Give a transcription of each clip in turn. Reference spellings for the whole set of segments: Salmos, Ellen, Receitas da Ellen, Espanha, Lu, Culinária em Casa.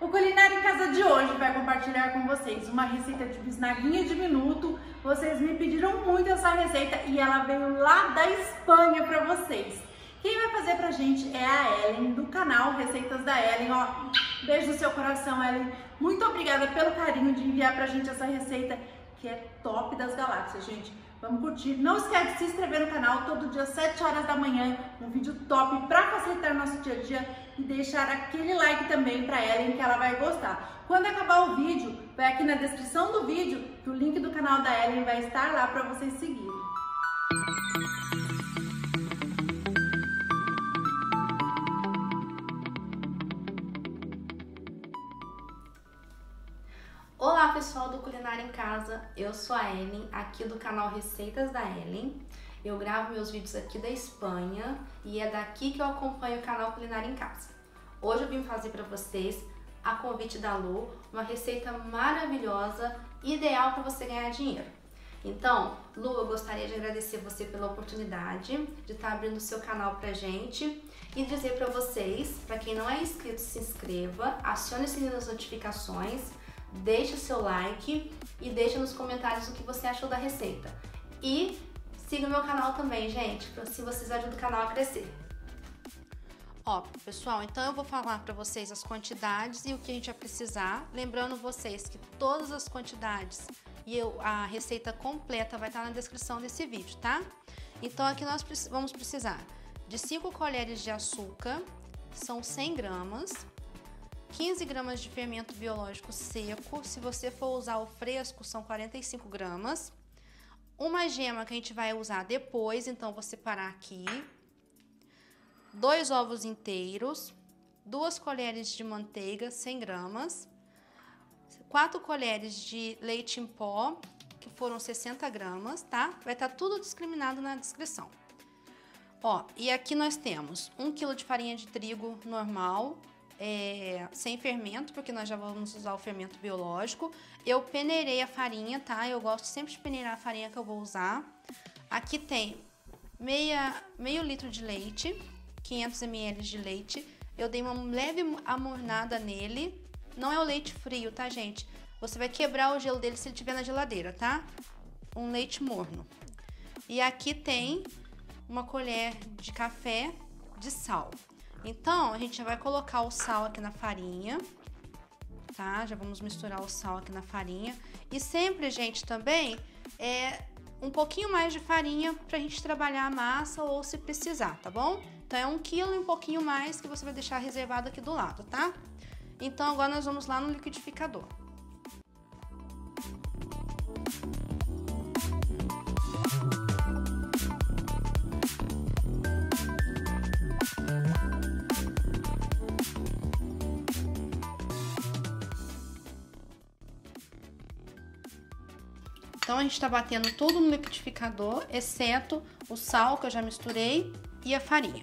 O Culinária em Casa de hoje vai compartilhar com vocês uma receita de bisnaguinha de minuto. Vocês me pediram muito essa receita e ela veio lá da Espanha pra vocês. Quem vai fazer pra gente é a Ellen, do canal Receitas da Ellen. Ó, beijo no seu coração, Ellen. Muito obrigada pelo carinho de enviar pra gente essa receita que é top das galáxias, gente. Vamos curtir. Não esquece de se inscrever no canal todo dia às 7 horas da manhã, um vídeo top para facilitar nosso dia a dia e deixar aquele like também para Ellen que ela vai gostar. Quando acabar o vídeo, vai aqui na descrição do vídeo que o link do canal da Ellen vai estar lá para vocês seguirem. Olá pessoal do Culinária em Casa, eu sou a Ellen, aqui do canal Receitas da Ellen. Eu gravo meus vídeos aqui da Espanha e é daqui que eu acompanho o canal Culinária em Casa. Hoje eu vim fazer para vocês, a convite da Lu, uma receita maravilhosa, ideal para você ganhar dinheiro. Então, Lu, eu gostaria de agradecer você pela oportunidade de estar abrindo o seu canal pra gente e dizer para vocês, para quem não é inscrito, se inscreva, acione o sininho das notificações, deixa o seu like e deixa nos comentários o que você achou da receita. E siga o meu canal também, gente, se vocês ajudam o canal a crescer. Ó, pessoal, então eu vou falar para vocês as quantidades e o que a gente vai precisar. Lembrando vocês que todas as quantidades e a receita completa vai estar na descrição desse vídeo, tá? Então aqui nós vamos precisar de 5 colheres de açúcar, são 100 gramas. 15 gramas de fermento biológico seco, se você for usar o fresco são 45 gramas. Uma gema que a gente vai usar depois, então vou separar aqui. 2 ovos inteiros, 2 colheres de manteiga, 100 gramas. 4 colheres de leite em pó, que foram 60 gramas, tá? Vai estar tudo discriminado na descrição. Ó, e aqui nós temos 1 kg de farinha de trigo normal, sem fermento, porque nós já vamos usar o fermento biológico. Eu peneirei a farinha, tá? Eu gosto sempre de peneirar a farinha que eu vou usar. Aqui tem meio litro de leite, 500 ml de leite. Eu dei uma leve amornada nele. Não é o leite frio, tá, gente? Você vai quebrar o gelo dele se ele tiver na geladeira, tá? Um leite morno. E aqui tem uma colher de café de sal. Então, a gente já vai colocar o sal aqui na farinha, tá? Já vamos misturar o sal aqui na farinha. E sempre, gente, também é um pouquinho mais de farinha pra gente trabalhar a massa ou se precisar, tá bom? Então, é 1 quilo e um pouquinho mais que você vai deixar reservado aqui do lado, tá? Então, agora nós vamos lá no liquidificador. Então, a gente tá batendo tudo no liquidificador, exceto o sal, que eu já misturei, e a farinha.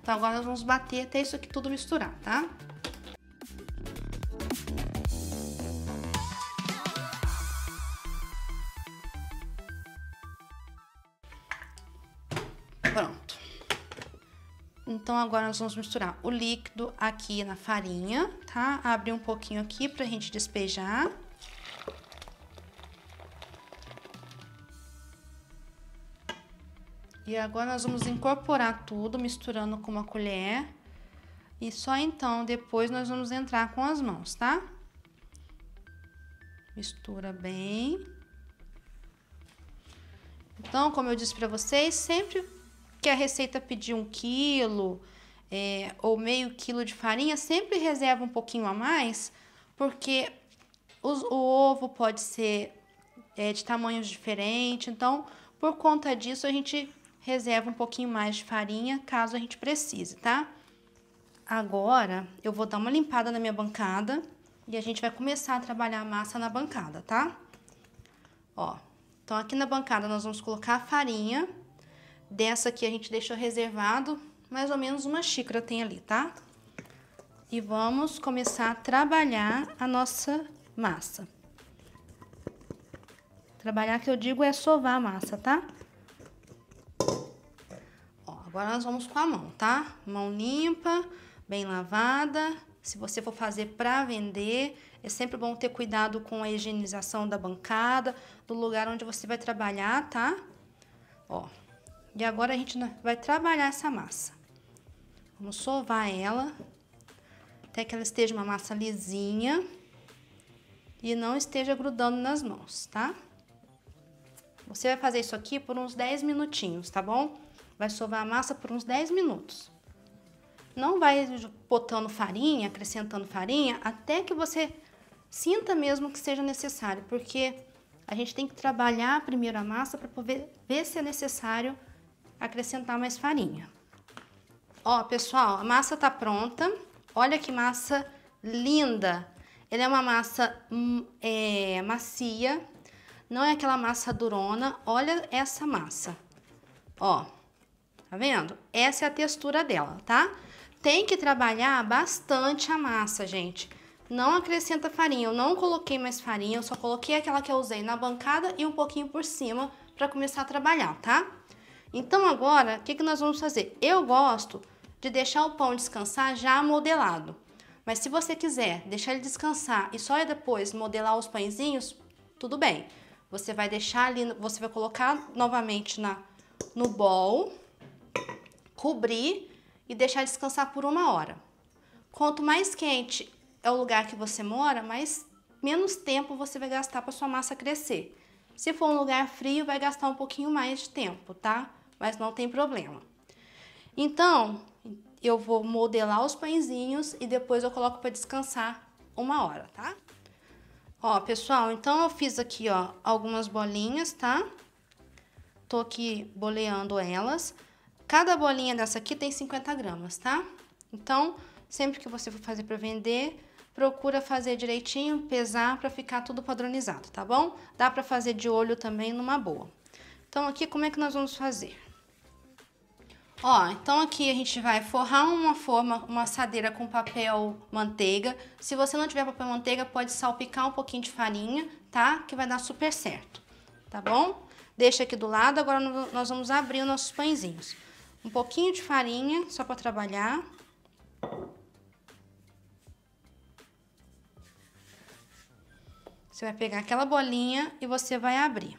Então, agora nós vamos bater até isso aqui tudo misturar, tá? Pronto. Então, agora nós vamos misturar o líquido aqui na farinha, tá? Abrir um pouquinho aqui pra gente despejar. E agora nós vamos incorporar tudo, misturando com uma colher. E só então, depois nós vamos entrar com as mãos, tá? Mistura bem. Então, como eu disse pra vocês, sempre que a receita pedir 1 quilo ou meio quilo de farinha, sempre reserva um pouquinho a mais, porque o ovo pode ser de tamanhos diferentes. Então, por conta disso, a gente reserva um pouquinho mais de farinha, caso a gente precise, tá? Agora, eu vou dar uma limpada na minha bancada e a gente vai começar a trabalhar a massa na bancada, tá? Ó, então aqui na bancada nós vamos colocar a farinha. Dessa aqui a gente deixou reservado mais ou menos uma xícara tem ali, tá? E vamos começar a trabalhar a nossa massa. Trabalhar, que eu digo, é sovar a massa, tá? Agora nós vamos com a mão, tá? Mão limpa, bem lavada, Se você for fazer para vender, é sempre bom ter cuidado com a higienização da bancada, do lugar onde você vai trabalhar, tá? Ó, e agora a gente vai trabalhar essa massa. Vamos sovar ela, até que ela esteja uma massa lisinha e não esteja grudando nas mãos, tá? Você vai fazer isso aqui por uns 10 minutinhos, tá bom? Vai sovar a massa por uns 10 minutos. Não vai botando farinha, acrescentando farinha, até que você sinta mesmo que seja necessário, porque a gente tem que trabalhar primeiro a massa para poder ver se é necessário acrescentar mais farinha. Ó, pessoal, a massa tá pronta. Olha que massa linda! Ela é uma massa macia, não é aquela massa durona. Olha essa massa, ó, tá vendo? Essa é a textura dela, tá? Tem que trabalhar bastante a massa, gente. Não acrescenta farinha, eu não coloquei mais farinha, eu só coloquei aquela que eu usei na bancada e um pouquinho por cima para começar a trabalhar, tá? Então agora, o que que nós vamos fazer? Eu gosto de deixar o pão descansar já modelado, mas se você quiser deixar ele descansar e só depois modelar os pãezinhos, tudo bem. Você vai deixar ali, você vai colocar novamente no bowl, cobrir e deixar descansar por 1 hora. Quanto mais quente é o lugar que você mora, menos tempo você vai gastar para sua massa crescer. Se for um lugar frio, vai gastar um pouquinho mais de tempo, tá? Mas não tem problema. Então, eu vou modelar os pãezinhos e depois eu coloco para descansar 1 hora, tá? Ó, pessoal, então eu fiz aqui, ó, algumas bolinhas, tá? Tô aqui boleando elas. Cada bolinha dessa aqui tem 50 gramas, tá? Então, sempre que você for fazer para vender, procura fazer direitinho, pesar para ficar tudo padronizado, tá bom? Dá para fazer de olho também numa boa. Então, aqui como é que nós vamos fazer? Ó, então aqui a gente vai forrar uma forma, uma assadeira com papel manteiga. Se você não tiver papel manteiga, pode salpicar um pouquinho de farinha, tá? Que vai dar super certo, tá bom? Deixa aqui do lado, agora nós vamos abrir os nossos pãezinhos. Um pouquinho de farinha, só para trabalhar. Você vai pegar aquela bolinha e você vai abrir.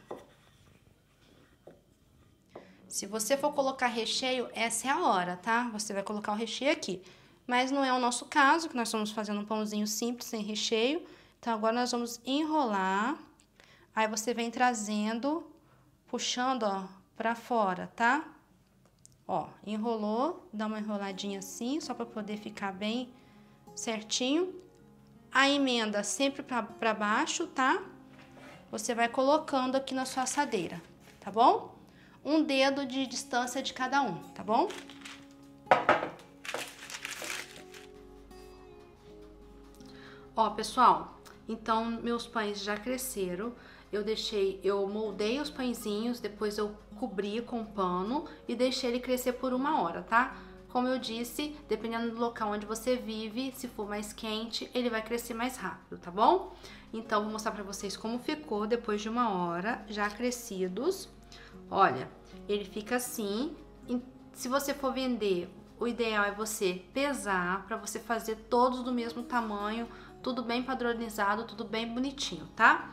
Se você for colocar recheio, essa é a hora, tá? Você vai colocar o recheio aqui. Mas não é o nosso caso, que nós estamos fazendo um pãozinho simples, sem recheio. Então, agora nós vamos enrolar. Aí, você vem trazendo, puxando, ó, pra fora, tá? Ó, enrolou, dá uma enroladinha assim, só pra poder ficar bem certinho. A emenda sempre pra baixo, tá? Você vai colocando aqui na sua assadeira, tá bom? 1 dedo de distância de cada um, tá bom? Ó, pessoal, então meus pães já cresceram. Eu moldei os pãezinhos, depois eu cobri com pano e deixei ele crescer por 1 hora, tá? Como eu disse, dependendo do local onde você vive, se for mais quente, ele vai crescer mais rápido, tá bom? Então, vou mostrar pra vocês como ficou depois de 1 hora, já crescidos. Olha, ele fica assim. Se você for vender, o ideal é você pesar pra você fazer todos do mesmo tamanho, tudo bem padronizado, tudo bem bonitinho, tá?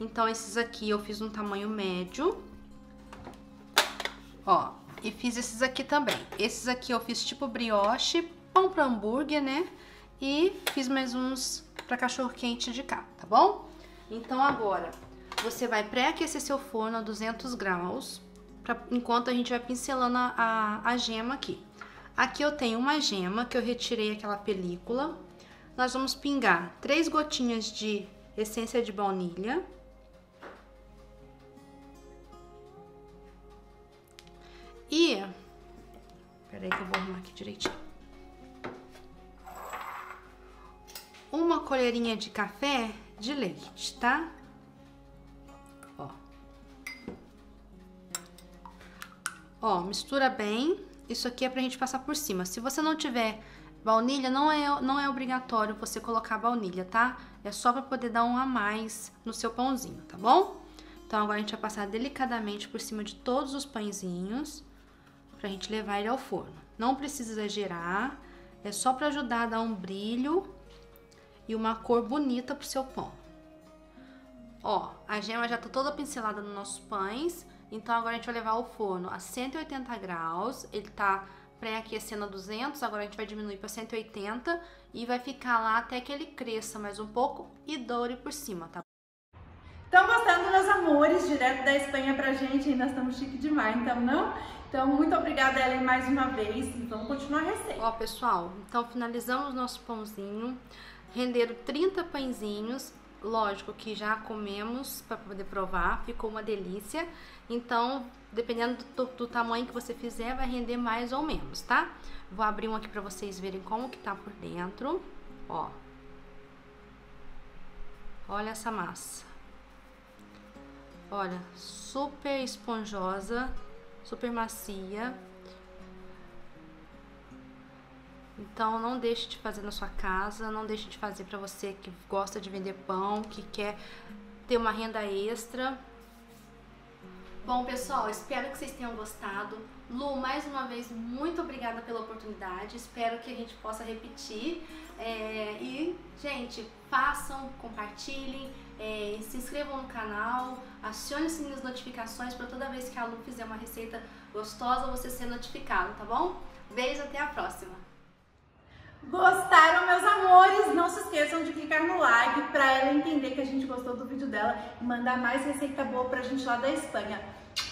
Então, esses aqui eu fiz um tamanho médio, ó, e fiz esses aqui também. Esses aqui eu fiz tipo brioche, pão pra hambúrguer, né? E fiz mais uns pra cachorro-quente de cá, tá bom? Então, agora, você vai pré-aquecer seu forno a 200 graus, enquanto a gente vai pincelando a gema aqui. Aqui eu tenho uma gema, que eu retirei aquela película. Nós vamos pingar 3 gotinhas de essência de baunilha. E, peraí que eu vou arrumar aqui direitinho. 1 colherinha de café de leite, tá? Ó. Ó, mistura bem. Isso aqui é pra gente passar por cima. Se você não tiver baunilha, não é obrigatório você colocar baunilha, tá? É só pra poder dar um a mais no seu pãozinho, tá bom? Então, agora a gente vai passar delicadamente por cima de todos os pãezinhos, pra gente levar ele ao forno. Não precisa exagerar, É só para ajudar a dar um brilho e uma cor bonita pro seu pão. Ó, a gema já tá toda pincelada nos nossos pães. Então agora a gente vai levar ao forno a 180 graus. Ele tá pré-aquecendo a 200, agora a gente vai diminuir para 180 e vai ficar lá até que ele cresça mais um pouco e doure por cima, tá? Estão gostando, meus amores? Direto da Espanha pra gente, ainda estamos chique demais, então não? Então, muito obrigada, Ellen, mais uma vez. Então, continuar a receita. Ó, pessoal, então finalizamos nosso pãozinho. Renderam 30 pãezinhos. Lógico que já comemos para poder provar, ficou uma delícia. Então, dependendo do tamanho que você fizer, vai render mais ou menos, tá? Vou abrir um aqui para vocês verem como que tá por dentro. Ó. Olha essa massa. Olha, super esponjosa, super macia. Então, não deixe de fazer na sua casa, não deixe de fazer para você que gosta de vender pão, que quer ter uma renda extra. Bom, pessoal, espero que vocês tenham gostado. Lu, mais uma vez, muito obrigada pela oportunidade. Espero que a gente possa repetir. E, gente, façam, compartilhem, se inscrevam no canal, acione o sininho das notificações para toda vez que a Lu fizer uma receita gostosa, você ser notificado, tá bom? Beijo, até a próxima! Gostaram, meus amores? Não se esqueçam de clicar no like para ela entender que a gente gostou do vídeo dela e mandar mais receita boa pra gente lá da Espanha.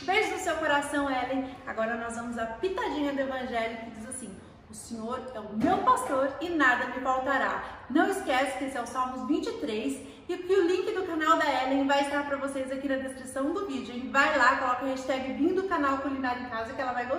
Beijo no seu coração, Ellen. Agora nós vamos à pitadinha do evangelho que diz assim: o Senhor é o meu pastor e nada me faltará. Não esquece que esse é o Salmos 23 e que o link do canal da Ellen vai estar pra vocês aqui na descrição do vídeo, hein? Vai lá, coloca a hashtag vindo do canal Culinária em Casa que ela vai gostar.